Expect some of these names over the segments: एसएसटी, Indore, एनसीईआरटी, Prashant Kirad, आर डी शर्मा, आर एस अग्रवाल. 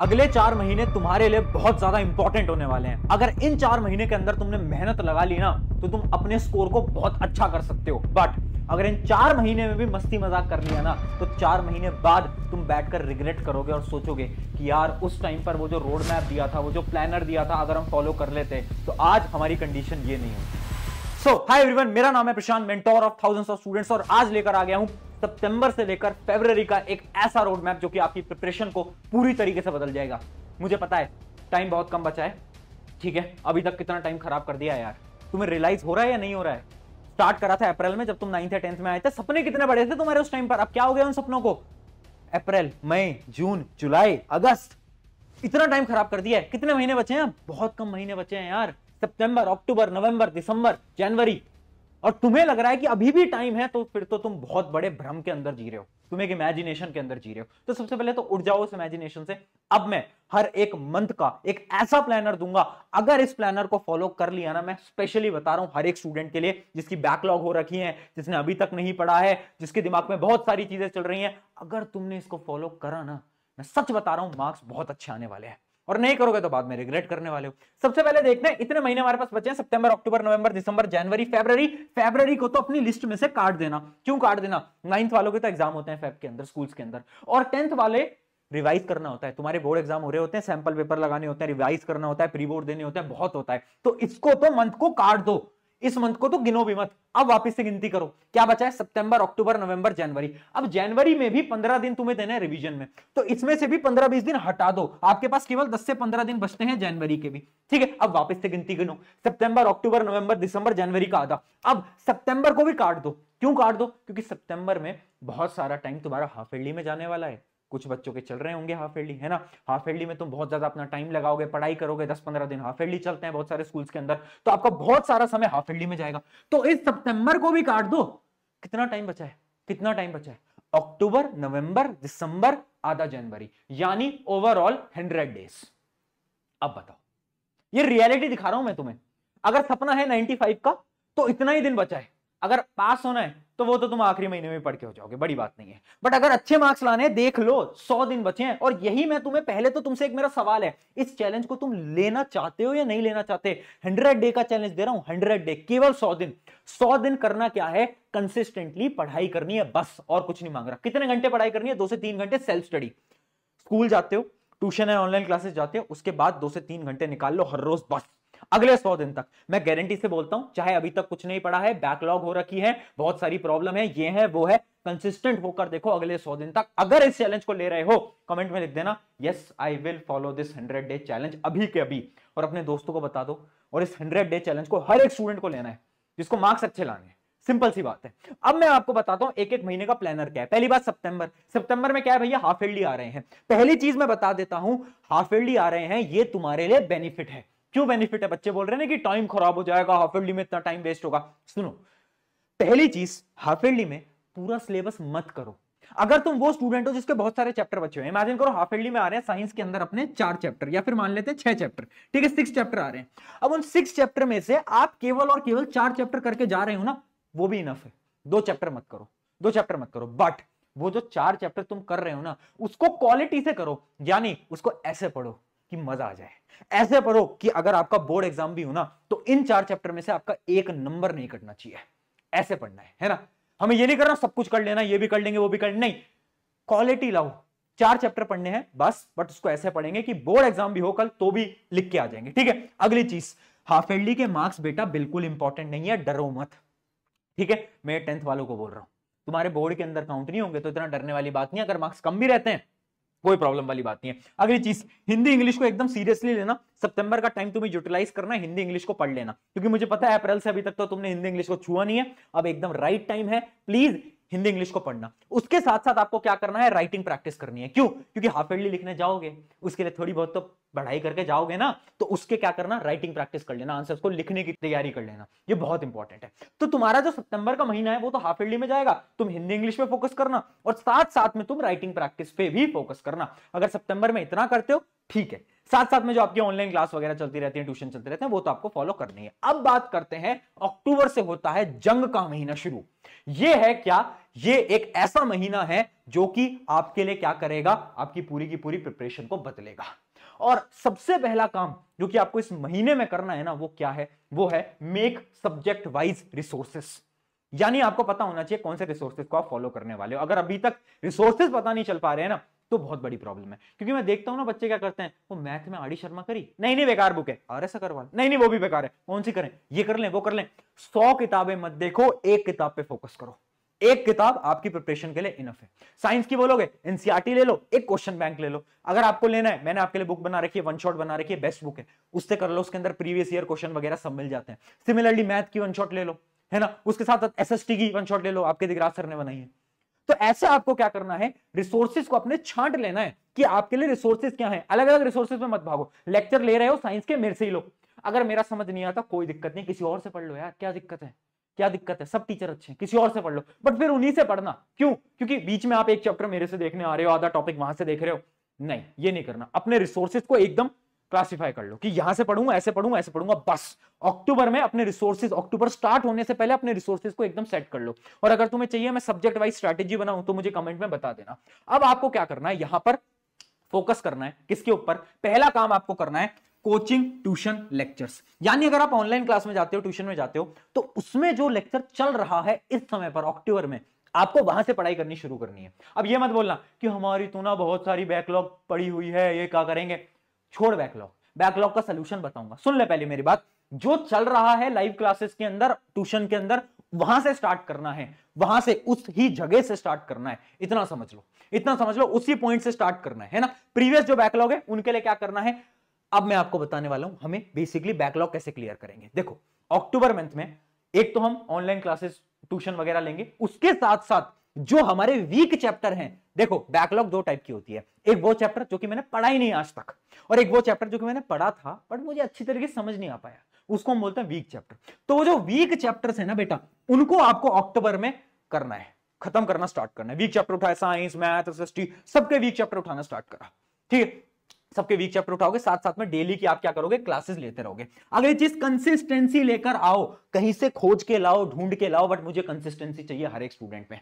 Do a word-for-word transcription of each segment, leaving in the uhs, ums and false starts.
अगले चार महीने तुम्हारे लिए बहुत ज्यादा इंपॉर्टेंट होने वाले हैं। अगर इन चार महीने के अंदर तुमने मेहनत लगा ली ना तो तुम अपने स्कोर को बहुत अच्छा कर सकते हो। बट अगर इन चार महीने में भी मस्ती मजाक कर लिया ना तो चार महीने बाद तुम बैठकर रिग्रेट करोगे और सोचोगे कि यार उस टाइम पर वो जो रोड मैप दिया था, वो जो प्लानर दिया था, अगर हम फॉलो कर लेते तो आज हमारी कंडीशन ये नहीं होती। सो हाय एवरीवन, मेरा नाम है Prashant, mentor of thousands of students, और आज लेकर आ गया हूं सितंबर से लेकर फरवरी का एक ऐसा रोड मैप जो कि आपकी प्रिपरेशन को पूरी तरीके से बदल जाएगा। मुझे पता है टाइम बहुत कम बचा है, ठीक है, अभी तक कितना टाइम खराब कर दिया है यार। तुम्हें रियलाइज हो रहा है या नहीं हो रहा है? स्टार्ट करा था अप्रैल में, जब तुम नाइन्थ या टेंथ में आए थे, सपने कितने बड़े थे तुम्हारे उस टाइम पर। अब क्या हो गया उन सपनों को? अप्रैल, मई, जून, जुलाई, अगस्त, इतना टाइम खराब कर दिया है। कितने महीने बचे हैं? बहुत कम महीने बचे हैं यार। सितंबर, अक्टूबर, नवंबर, दिसंबर, जनवरी, और तुम्हें लग रहा है कि अभी भी टाइम है, तो फिर तो तुम बहुत बड़े भ्रम के अंदर जी रहे हो, तुम एक इमेजिनेशन के अंदर जी रहे हो। तो सबसे पहले तो उठ जाओ उस इमेजिनेशन से। अब मैं हर एक मंथ का एक ऐसा प्लानर दूंगा, अगर इस प्लानर को फॉलो कर लिया ना, मैं स्पेशली बता रहा हूं हर एक स्टूडेंट के लिए जिसकी बैकलॉग हो रखी है, जिसने अभी तक नहीं पढ़ा है, जिसके दिमाग में बहुत सारी चीजें चल रही है, अगर तुमने इसको फॉलो करा ना, मैं सच बता रहा हूं मार्क्स बहुत अच्छे आने वाले हैं, और नहीं करोगे तो बाद में रिग्रेट करने वाले हो। सबसे पहले देखते हैं इतने महीने हमारे पास बचे हैं, सितंबर, अक्टूबर, नवंबर, दिसंबर, जनवरी, फरवरी। फरवरी को तो अपनी लिस्ट में से काट देना। क्यों काट देना? नाइन्थ वालों के तो एग्जाम होते हैं फेब के अंदर, स्कूल्स के अंदर, और टेंथ वाले रिवाइज करना होता है, तुम्हारे बोर्ड एग्जाम हो रहे होते हैं, सैंपल पेपर लगाने होते हैं, रिवाइज करना होता है, प्री बोर्ड देने होते हैं, बहुत होता है। तो इसको तो मंथ को काट दो, इस मंथ को तो गिनो भी मत। अब वापस से गिनती करो, क्या बचा है? सितंबर, अक्टूबर, नवंबर, जनवरी। अब जनवरी में भी पंद्रह दिन तुम्हें देना है रिवीजन में, तो इसमें से भी पंद्रह बीस दिन हटा दो, आपके पास केवल दस से पंद्रह दिन बचते हैं जनवरी के भी, ठीक है। अब वापस से गिनती गिनो, सितंबर, अक्टूबर, नवंबर, दिसंबर, जनवरी का आधा। अब सितंबर को भी काट दो। क्यों काट दो? क्योंकि सितंबर में बहुत सारा टाइम तुम्हारा हाफ ईयरली में जाने वाला है। कुछ बच्चों के चल रहे होंगे हाफ ईयरली, है ना। हाफ ईयरली में तुम बहुत ज्यादा अपना टाइम लगाओगे, पढ़ाई करोगे, दस पंद्रह दिन हाफ ईयरली चलते हैं बहुत सारे स्कूल्स के अंदर, तो आपका बहुत सारा समय हाफ ईयरली में जाएगा। तो इस सितंबर को भी काट दो। कितना टाइम बचा है? कितना टाइम बचा है? अक्टूबर, नवंबर, दिसंबर, आधा जनवरी, यानी ओवरऑल हंड्रेड डेज। अब बताओ, ये रियलिटी दिखा रहा हूं मैं तुम्हें। अगर सपना है नाइनटी फाइव का तो इतना ही दिन बचा है। अगर पास होना है तो वो तो तुम आखिरी महीने में पढ़ के हो जाओगे, बड़ी बात नहीं है। बट अगर अच्छे मार्क्स लाने हैं, देख लो सौ दिन बचे हैं। और यही मैं तुम्हें पहले तो तुमसे एक मेरा सवाल है, इस चैलेंज को तुम लेना चाहते हो या नहीं लेना चाहते? हंड्रेड डे का चैलेंज दे रहा हूं, हंड्रेड डे, केवल सौ दिन। सौ दिन करना क्या है? कंसिस्टेंटली पढ़ाई करनी है बस, और कुछ नहीं मांग रहा। कितने घंटे पढ़ाई करनी है? दो से तीन घंटे सेल्फ स्टडी। स्कूल जाते हो, ट्यूशन या ऑनलाइन क्लासेस जाते हो, उसके बाद दो से तीन घंटे निकाल लो हर रोज, बस, अगले सौ दिन तक। मैं गारंटी से बोलता हूं, चाहे अभी तक कुछ नहीं पढ़ा है, बैकलॉग हो रखी है, बहुत सारी प्रॉब्लम है, ये है वो है, कंसिस्टेंट होकर देखो अगले सौ दिन तक। अगर इस चैलेंज को ले रहे हो, कमेंट में लिख देना yes I will follow this hundred day challenge, अभी के अभी, और अपने दोस्तों को बता दो। और इस हंड्रेड डे चैलेंज को हर एक स्टूडेंट को लेना है जिसको मार्क्स अच्छे लाने हैं, सिंपल सी बात है। अब मैं आपको बताता हूं एक एक महीने का प्लानर क्या है। पहली बात सितंबर। सितंबर में क्या है भैया? हाफ ईयरली आ रहे हैं। पहली चीज मैं बता देता हूं, हाफ ईयरली आ रहे हैं, ये तुम्हारे लिए बेनिफिट है। क्यों बेनिफिट है? बच्चे बोल रहे हैं कि टाइम खराब हो जाएगा हाफ ईयरली में, इतना टाइम वेस्ट होगा। सुनो, पहली चीज, हाफ ईयरली में पूरा सिलेबस मत करो। अगर तुम वो स्टूडेंट हो जिसके बहुत सारे चैप्टर बचे हुए, इमेजिन करो हाफ ईयरली में आ रहे हैं साइंस के अंदर अपने चार चैप्टर, या फिर मान लेते हैं छह चैप्टर, ठीक है, सिक्स चैप्टर आ रहे हैं। अब उन सिक्स चैप्टर में से आप केवल और केवल चार चैप्टर करके जा रहे हो ना, वो भी इनफ है। दो चैप्टर मत करो, दो चैप्टर मत करो। बट वो जो चार चैप्टर तुम कर रहे हो ना, उसको क्वालिटी से करो, यानी उसको ऐसे पढ़ो कि मजा आ जाए, ऐसे पढ़ो कि अगर आपका बोर्ड एग्जाम भी हो ना तो इन चार चैप्टर में से आपका एक नंबर नहीं कटना चाहिए, ऐसे पढ़ना है, है ना। हमें ये नहीं करना सब कुछ कर लेना, ये भी कर लेंगे वो भी कर लेंगे, नहीं, क्वालिटी लाओ। चार चैप्टर पढ़ने हैं बस, बट उसको ऐसे पढ़ेंगे कि बोर्ड एग्जाम भी हो कल तो भी लिख के आ जाएंगे, ठीक है। अगली चीज, हाफ ईयरली के मार्क्स बेटा बिल्कुल इंपॉर्टेंट नहीं है, डरो मत, ठीक है। मैं टेंथ वालों को बोल रहा हूँ, तुम्हारे बोर्ड के अंदर काउंट नहीं होंगे तो इतना डरने वाली बात नहीं है। अगर मार्क्स कम भी रहते हैं कोई प्रॉब्लम वाली बात नहीं है। अगली चीज, हिंदी इंग्लिश को एकदम सीरियसली लेना। सितंबर का टाइम तुम्हें यूटिलाइज करना है, हिंदी इंग्लिश को पढ़ लेना, क्योंकि मुझे पता है अप्रैल से अभी तक तो तुमने हिंदी इंग्लिश को छुआ नहीं है, अब एकदम राइट टाइम है, प्लीज हिंदी इंग्लिश को पढ़ना। उसके साथ साथ आपको क्या करना है? राइटिंग प्रैक्टिस करनी है। क्यों? क्योंकि हाफ ईयरली लिखने जाओगे, उसके लिए थोड़ी बहुत तो पढ़ाई करके जाओगे ना, तो उसके क्या करना? राइटिंग प्रैक्टिस कर लेना, आंसर्स को लिखने की तैयारी कर लेना, ये बहुत इंपॉर्टेंट है। तो तुम्हारा जो सितंबर का महीना है वो तो हाफ ईयरली में जाएगा, तुम हिंदी इंग्लिश में फोकस करना, और साथ साथ में तुम राइटिंग प्रैक्टिस पे भी फोकस करना। अगर सितंबर में इतना करते हो, ठीक है, साथ साथ में जो आपकी ऑनलाइन क्लास वगैरह चलती रहती है, ट्यूशन चलते रहते हैं, वो तो आपको फॉलो करनी है। अब बात करते हैं, अक्टूबर से होता है जंग का महीना शुरू। ये है क्या, ये एक ऐसा महीना है जो कि आपके लिए क्या करेगा, आपकी पूरी की पूरी प्रिपरेशन को बदलेगा। और सबसे पहला काम जो कि आपको इस महीने में करना है ना, वो क्या है, वो है मेक सब्जेक्ट वाइज रिसोर्सेस। यानी आपको पता होना चाहिए कौन से रिसोर्सेज को आप फॉलो करने वाले हो। अगर अभी तक रिसोर्सेज पता नहीं चल पा रहे हैं ना, तो बहुत बड़ी प्रॉब्लम है। क्योंकि मैं देखता हूं ना, बच्चे क्या करते हैं, वो मैथ में आर डी शर्मा करी, नहीं नहीं बेकार बुक है, आर एस अग्रवाल, नहीं नहीं वो भी बेकार है, कौन सी करें, ये कर लें वो कर लें। सौ किताबें मत देखो, एक किताब पे फोकस करो। एक किताब आपकी प्रिपरेशन के लिए इनफ है। साइंस की बोलोगे, एनसीईआरटी ले लो, एक क्वेश्चन बैंक ले लो। अगर आपको लेना है, मैंने आपके लिए बुक बना रखी है, वन शॉट बना रखी है, बेस्ट बुक है, उससे कर लो। उसके अंदर प्रीवियस ईयर क्वेश्चन वगैरह सब मिल जाते हैं। सिमिलरली मैथ की वन शॉट ले लो, है ना, उसके साथ एसएसटी की वन शॉट ले लो, आपके दिग्राज सर ने बनाई है। तो ऐसे आपको क्या करना है, रिसोर्सेज को अपने छांट लेना है कि आपके लिए रिसोर्सेज क्या है। अलग अलग रिसोर्सेज में मत भागो। लेक्चर ले रहे हो साइंस के, मेरे से ही लो। अगर मेरा समझ नहीं आता, कोई दिक्कत नहीं, किसी और से पढ़ लो यार, क्या दिक्कत है, क्या दिक्कत है, सब टीचर अच्छे हैं, किसी और से पढ़ लो। बट फिर उन्हीं से पढ़ना, क्यों, क्योंकि बीच में आप एक चैप्टर मेरे से देखने आ रहे हो, आधा टॉपिक वहां से देख रहे हो। नहीं, ये नहीं करना। अपने रिसोर्सेज को एकदम क्लासिफाई कर लो कि यहां से पढ़ूंगा, ऐसे पढ़ूंगा, ऐसे पढ़ूंगा। बस अक्टूबर में अपने रिसोर्सेज, अक्टूबर स्टार्ट होने से पहले अपने रिसोर्सेज को एकदम सेट कर लो। और अगर तुम्हें चाहिए मैं सब्जेक्ट वाइज स्ट्रैटेजी बनाऊं, तो मुझे कमेंट में बता देना। अब आपको क्या करना है, यहां पर फोकस करना है। किसके ऊपर? पहला काम आपको करना है कोचिंग, ट्यूशन, लेक्चर्स। यानी अगर आप ऑनलाइन क्लास में जाते हो, ट्यूशन में जाते हो, तो उसमें जो लेक्चर चल रहा है इस समय पर अक्टूबर में, आपको वहां से पढ़ाई करनी शुरू करनी है। अब ये मत बोलना कि हमारी तो ना बहुत सारी बैकलॉग पड़ी हुई है, ये क्या करेंगे। छोड़ बैकलॉग, बैकलॉग का सोल्यूशन बताऊंगा, सुन ले पहले मेरी बात। जो चल रहा है लाइव क्लासेस के अंदर, ट्यूशन के अंदर, वहां से स्टार्ट करना है, वहां से उस ही जगह से स्टार्ट करना है। इतना समझ लो, इतना समझ लो, उसी पॉइंट से स्टार्ट करना है, है ना। प्रीवियस जो बैकलॉग है उनके लिए क्या करना है, अब मैं आपको बताने वाला हूं। हमें बेसिकली बैकलॉग कैसे क्लियर करेंगे। देखो, अक्टूबर मंथ में एक तो हम ऑनलाइन क्लासेस, ट्यूशन वगैरह लेंगे। उसके साथ साथ जो हमारे वीक चैप्टर हैं, देखो बैकलॉग दो टाइप की होती है। एक वो चैप्टर जो कि मैंने पढ़ा ही नहीं आज तक, और एक वो चैप्टर जो कि मैंने पढ़ा था बट मुझे अच्छी तरीके से समझ नहीं आ पाया, उसको हम बोलते हैं वीक चैप्टर। तो वो जो वीक चैप्टर्स है ना बेटा, उनको आपको अक्टूबर में करना है, खत्म करना स्टार्ट करना है। वीक चैप्टर उठाए, साइंस, मैथ, एसएसटी, सबके वीक चैप्टर उठाना स्टार्ट करा, ठीक है। सबके वीक चैप्टर उठाओगे, साथ साथ में डेली की आप क्या करोगे, क्लासेस लेते रहोगे। अगली चीज, कंसिस्टेंसी लेकर आओ, कहीं से खोज के लाओ, ढूंढ के लाओ, बट मुझे कंसिस्टेंसी चाहिए हर एक स्टूडेंट में।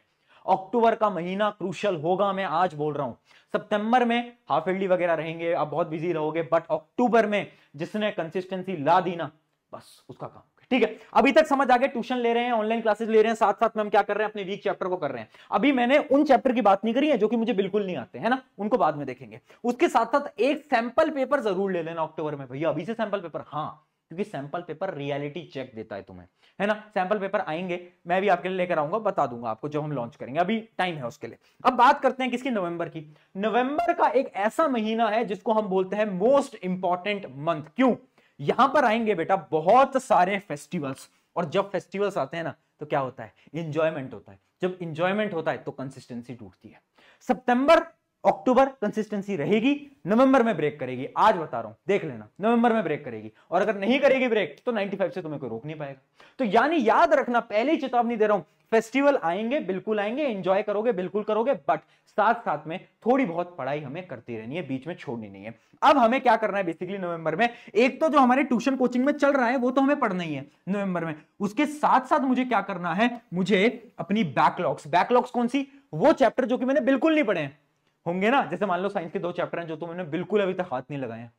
अक्टूबर का महीना क्रूशियल होगा, मैं आज बोल रहा हूं। सितंबर में हाफ ईयरली वगैरह रहेंगे, आप बहुत बिजी रहोगे, बट अक्टूबर में जिसने कंसिस्टेंसी ला दी ना, बस उसका काम, ठीक है। अभी तक समझ आ गया, ट्यूशन ले रहे हैं, ऑनलाइन क्लासेस ले रहे हैं, साथ साथ में हम क्या कर रहे हैं, अपने वीक चैप्टर को कर रहे हैं। अभी मैंने उन चैप्टर की बात नहीं करी है जो कि मुझे बिल्कुल नहीं आते, है ना, उनको बाद में देखेंगे। उसके साथ साथ एक सैंपल पेपर जरूर ले लेना अक्टूबर में, भैया अभी से सैंपल पेपर, हाँ, क्योंकि सैंपल पेपर रियलिटी चेक देता है तुम्हें, है ना। सैंपल पेपर आएंगे, मैं भी आपके लिए लेकर आऊंगा, बता दूंगा आपको जब हम लॉन्च करेंगे, अभी टाइम है उसके लिए। अब बात करते हैं किसकी, नवंबर की। नवंबर का एक ऐसा महीना है जिसको हम बोलते हैं मोस्ट इंपॉर्टेंट मंथ। क्यों? यहां पर आएंगे बेटा बहुत सारे फेस्टिवल्स, और जब फेस्टिवल्स आते हैं ना, तो क्या होता है, इंजॉयमेंट होता है। जब इंजॉयमेंट होता है तो कंसिस्टेंसी टूटती है। सितंबर अक्टूबर कंसिस्टेंसी रहेगी, नवंबर में ब्रेक करेगी, आज बता रहा हूं, देख लेना, नवंबर में ब्रेक करेगी। और अगर नहीं करेगी ब्रेक, तो पचानवे से तुम्हें कोई रोक नहीं पाएगा। तो यानी याद रखना, पहले ही चेतावनी दे रहा हूं, फेस्टिवल आएंगे, बिल्कुल आएंगे, एंजॉय करोगे, बिल्कुल करोगे, बट साथ साथ में थोड़ी बहुत पढ़ाई हमें करती रहनी है, बीच में छोड़नी नहीं है। अब हमें क्या करना है बेसिकली नवंबर में, एक तो जो हमारे ट्यूशन कोचिंग में चल रहा है वो तो हमें पढ़ना ही है नवंबर में। उसके साथ साथ मुझे क्या करना है, मुझे अपनी बैकलॉग्स, बैकलॉग्स कौन सी, वो चैप्टर जो कि मैंने बिल्कुल नहीं पढ़े हैं होंगे ना। जैसे मान लो साइंस के दो चैप्टर हैं जो तुमने बिल्कुल अभी तक हाथ नहीं लगाए हैं,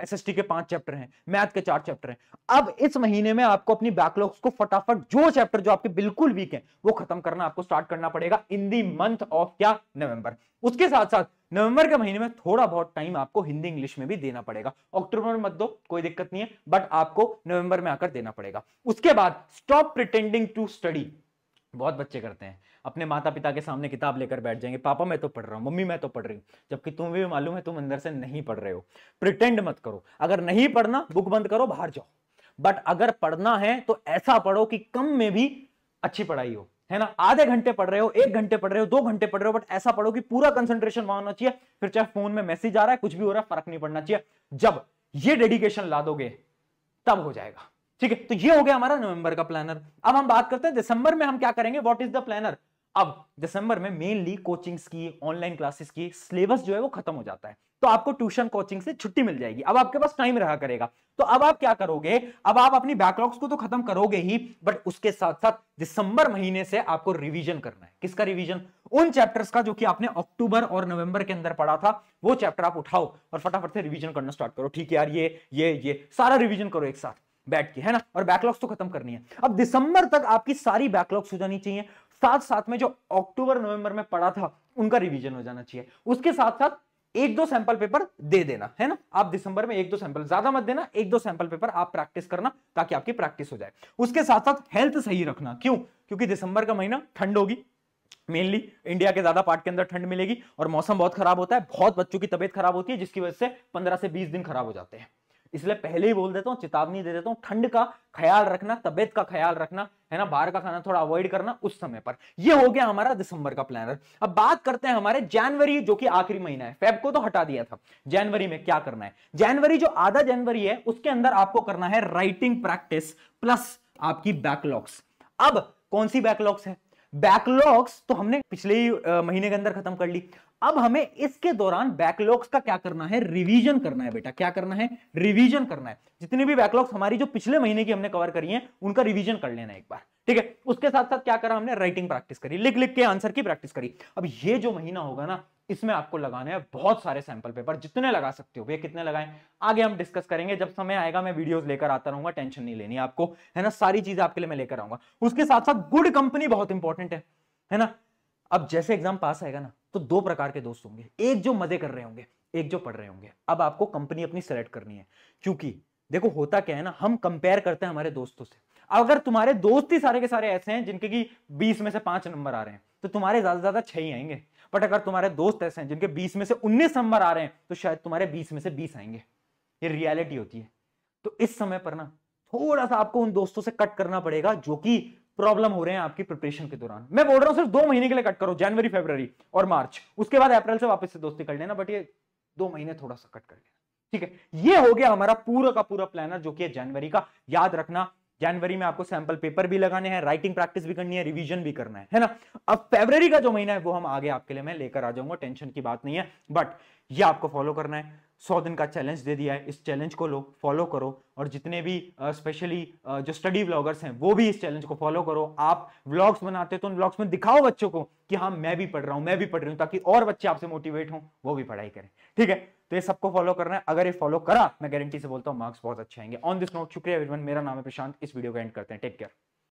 एसएसटी के पांच चैप्टर हैं, मैथ के चार चैप्टर हैं। अब इस महीने में आपको अपनी बैकलॉग्स को फटाफट, जो चैप्टर जो आपके बिल्कुल वीक हैं, वो खत्म करना आपको स्टार्ट करना पड़ेगा इन दी मंथ ऑफ क्या, नवंबर। उसके साथ साथ नवंबर के महीने में थोड़ा बहुत टाइम आपको हिंदी इंग्लिश में भी देना पड़ेगा। अक्टूबर में मत दो, कोई दिक्कत नहीं है, बट आपको नवंबर में आकर देना पड़ेगा। उसके बाद स्टॉप प्रिटेंडिंग टू स्टडी। बहुत बच्चे करते हैं, अपने माता पिता के सामने किताब लेकर बैठ जाएंगे, पापा मैं तो पढ़ रहा हूँ, मम्मी मैं तो पढ़ रही हूँ, जबकि तुम्हें भी मालूम है तुम अंदर से नहीं पढ़ रहे हो। प्रिटेंड मत करो, अगर नहीं पढ़ना बुक बंद करो, बाहर जाओ, बट अगर पढ़ना है तो ऐसा पढ़ो कि कम में भी अच्छी पढ़ाई हो, है ना। आधे घंटे पढ़ रहे हो, एक घंटे पढ़ रहे हो, दो घंटे पढ़ रहे हो, बट ऐसा पढ़ो कि पूरा कंसंट्रेशन वहां होना चाहिए। फिर चाहे फोन में मैसेज आ रहा है, कुछ भी हो रहा है, फर्क नहीं पड़ना चाहिए। जब ये डेडिकेशन ला दोगे तब हो जाएगा, ठीक है। तो ये हो गया हमारा नवंबर का प्लानर। अब हम बात करते हैं दिसंबर में हम क्या करेंगे, व्हाट इज द प्लानर। अब दिसंबर में मेनली कोचिंग्स की, ऑनलाइन क्लासेस की सिलेबस जो है वो खत्म हो जाता है, तो आपको ट्यूशन कोचिंग से छुट्टी मिल जाएगी। अब आपके पास टाइम रहा करेगा, तो अब आप क्या करोगे, अब आप अपनी बैकलॉग्स को तो खत्म करोगे ही, बट उसके साथ साथ दिसंबर महीने से आपको रिवीजन करना है। किसका रिवीजन? उन चैप्टर्स का जो कि आपने अक्टूबर और नवंबर के अंदर पढ़ा था, वो चैप्टर आप उठाओ और फटाफट से रिवीजन करना स्टार्ट करो। ठीक है यार, ये ये ये सारा रिवीजन करो एक साथ बैठ के, है ना, और बैकलॉग्स तो खत्म करनी है। अब दिसंबर तक आपकी सारी बैकलॉग्स हो जानी चाहिए, साथ साथ में जो अक्टूबर नवंबर में पढ़ा था उनका रिवीजन हो जाना चाहिए। उसके साथ साथ एक दो सैंपल पेपर दे देना, है ना, आप दिसंबर में एक दो सैंपल, ज्यादा मत देना, एक दो सैंपल पेपर आप प्रैक्टिस करना ताकि आपकी प्रैक्टिस हो जाए। उसके साथ साथ हेल्थ सही रखना, क्यों? क्योंकि दिसंबर का महीना ठंड होगी, मेनली इंडिया के ज्यादा पार्ट के अंदर ठंड मिलेगी और मौसम बहुत खराब होता है, बहुत बच्चों की तबीयत खराब होती है, जिसकी वजह से पंद्रह से बीस दिन खराब हो जाते हैं। इसलिए पहले ही बोल देता हूँ, चेतावनी दे देता हूँ, ठंड का ख्याल रखना, तबियत का ख्याल रखना, है ना, बाहर का खाना थोड़ा अवॉइड करना उस समय पर। ये हो गया हमारा दिसंबर का प्लानर। अब बात करते हैं हमारे जनवरी, जो कि आखिरी महीना है। फेब को तो हटा दिया था, जनवरी में क्या करना है? जनवरी जो आधा जनवरी है उसके अंदर आपको करना है राइटिंग प्रैक्टिस प्लस आपकी बैकलॉग्स। अब कौन सी बैकलॉग्स है? बैकलॉग्स तो हमने पिछले ही महीने के अंदर खत्म कर ली, अब हमें इसके दौरान बैकलॉग्स का क्या करना है? रिवीजन करना है बेटा। क्या करना है? रिवीजन करना है। जितनी भी बैकलॉग्स हमारी जो पिछले महीने की हमने कवर करी हैं, उनका रिवीजन कर लेना एक बार, ठीक है। उसके साथ साथ क्या करा हमने? राइटिंग प्रैक्टिस करी, लिख लिख के आंसर की प्रैक्टिस करी। अब ये जो महीना होगा ना, इसमें आपको लगाना है बहुत सारे सैंपल पेपर, जितने लगा सकते हो। भैया कितने लगाएं आगे हम डिस्कस करेंगे, जब समय आएगा मैं वीडियोस लेकर आता रहूंगा, टेंशन नहीं लेनी आपको, है ना, सारी चीजें आपके लिए मैं लेकर आऊंगा। उसके साथ साथ गुड कंपनी बहुत इंपॉर्टेंट है, है ना। अब जैसे एग्जाम पास आएगा ना, तो दो प्रकार के दोस्त होंगे, एक जो मजे कर रहे होंगे, एक जो पढ़ रहे होंगे। अब आपको कंपनी अपनी सेलेक्ट करनी है, क्योंकि देखो होता क्या है ना, हम कंपेयर करते हैं हमारे दोस्तों से। अगर तुम्हारे दोस्त ही सारे के सारे ऐसे हैं जिनके की बीस में से पांच नंबर आ रहे हैं, तो तुम्हारे ज्यादा ज्यादा छह ही आएंगे। बट अगर तुम्हारे दोस्त ऐसे हैं जिनके बीस में से उन्नीस नंबर आ रहे हैं, तो शायद तुम्हारे बीस में से बीस आएंगे। ये रियलिटी होती है। तो इस समय पर ना थोड़ा सा आपको उन दोस्तों से कट करना पड़ेगा जो कि प्रॉब्लम हो रहे हैं आपकी प्रिपरेशन के दौरान। मैं बोल रहा हूं सिर्फ दो महीने के लिए कट करो, जनवरी फरवरी और मार्च। उसके बाद अप्रैल से वापस से दोस्ती कर लेना, बट ये दो महीने थोड़ा सा कट कर लेना, ठीक है। ये हो गया हमारा पूरा का पूरा प्लानर जो कि जनवरी का। याद रखना जनवरी में आपको सैंपल पेपर भी लगाने हैं, राइटिंग प्रैक्टिस भी करनी है, रिवीजन भी करना है, है ना। अब फरवरी का जो महीना है वो हम आगे आपके लिए मैं लेकर आ जाऊंगा, टेंशन की बात नहीं है। बट ये आपको फॉलो करना है, सौ दिन का चैलेंज दे दिया है, इस चैलेंज को लो, फॉलो करो। और जितने भी स्पेशली uh, uh, जो स्टडी व्लॉगर्स हैं वो भी इस चैलेंज को फॉलो करो। आप व्लॉग्स बनाते हो तो उन व्लॉग्स में दिखाओ बच्चों को कि हाँ मैं भी पढ़ रहा हूँ, मैं भी पढ़ रही हूँ, ताकि और बच्चे आपसे मोटिवेट हों, वो भी पढ़ाई करें, ठीक है। तो ये सबको फॉलो करना है। अगर ये फॉलो करा, मैं गारंटी से बोलता हूँ मार्क्स बहुत अच्छे आएंगे। ऑन दिस नोट, शुक्रिया एवरीवन। मेरा नाम है प्रशांत, इस वीडियो को एंड करते हैं। Take care.